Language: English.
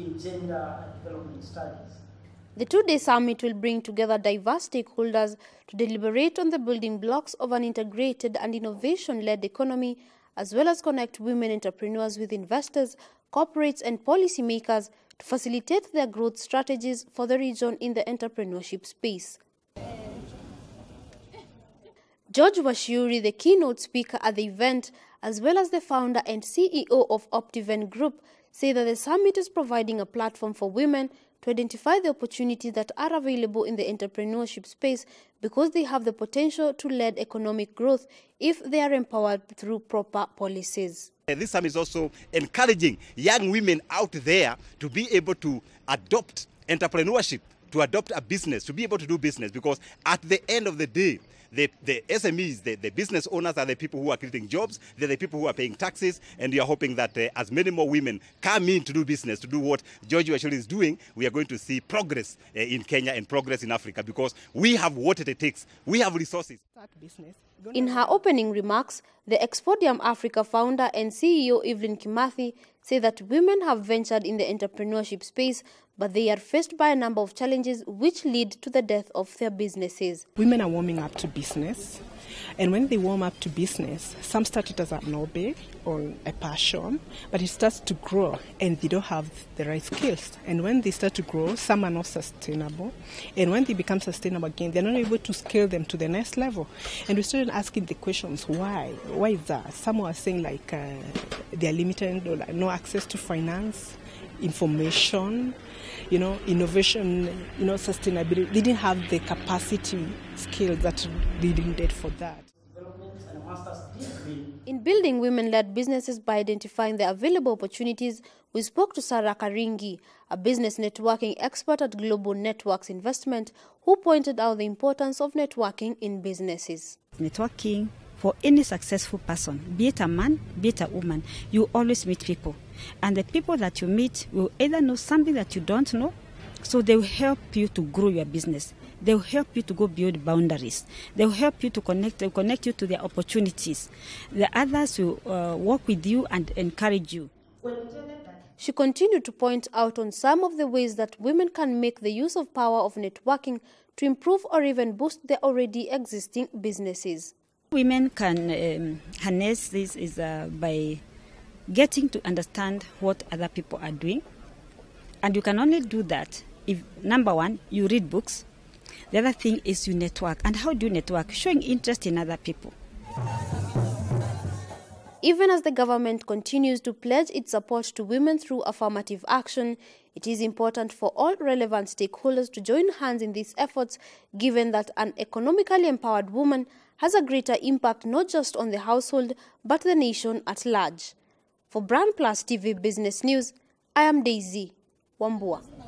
in gender and development studies. The two-day summit will bring together diverse stakeholders to deliberate on the building blocks of an integrated and innovation-led economy, as well as connect women entrepreneurs with investors, corporates and policymakers to facilitate their growth strategies for the region in the entrepreneurship space. George Wachiuri, the keynote speaker at the event, as well as the founder and CEO of Optiven Group, say that the summit is providing a platform for women to identify the opportunities that are available in the entrepreneurship space because they have the potential to lead economic growth if they are empowered through proper policies. This summit is also encouraging young women out there to be able to adopt entrepreneurship, to adopt a business, to be able to do business, because at the end of the day, the SMEs, the business owners are the people who are creating jobs, they're the people who are paying taxes, and we are hoping that as many more women come in to do business, to do what George Wachiuri is doing, we are going to see progress in Kenya and progress in Africa, because we have what it takes, we have resources. In her opening remarks, the Expodium Africa founder and CEO Evelyn Kimathi say that women have ventured in the entrepreneurship space, but they are faced by a number of challenges which lead to the death of their businesses. Women are warming up to business, and when they warm up to business, some start it as a hobby or a passion, but it starts to grow and they don't have the right skills. And when they start to grow, some are not sustainable, and when they become sustainable again, they're not able to scale them to the next level. And we started asking the questions, why is that? Some are saying like they're limited or like no access to finance, information, innovation, sustainability. They didn't have the capacity skills that they needed for that. In building women-led businesses by identifying the available opportunities, we spoke to Sarah Karingi, a business networking expert at Global Networks Investment, who pointed out the importance of networking in businesses. Networking for any successful person, be it a man, be it a woman, you always meet people. And the people that you meet will either know something that you don't know, so they will help you to grow your business. They will help you to go build boundaries. They will help you to connect you to their opportunities. The others will work with you and encourage you. She continued to point out on some of the ways that women can make the use of power of networking to improve or even boost their already existing businesses. Women can harness this by getting to understand what other people are doing. And you can only do that if, number one, you read books. The other thing is you network. And how do you network? Showing interest in other people. Even as the government continues to pledge its support to women through affirmative action, it is important for all relevant stakeholders to join hands in these efforts, given that an economically empowered woman has a greater impact not just on the household, but the nation at large. For Brand Plus TV Business News, I am Daisy Wambua.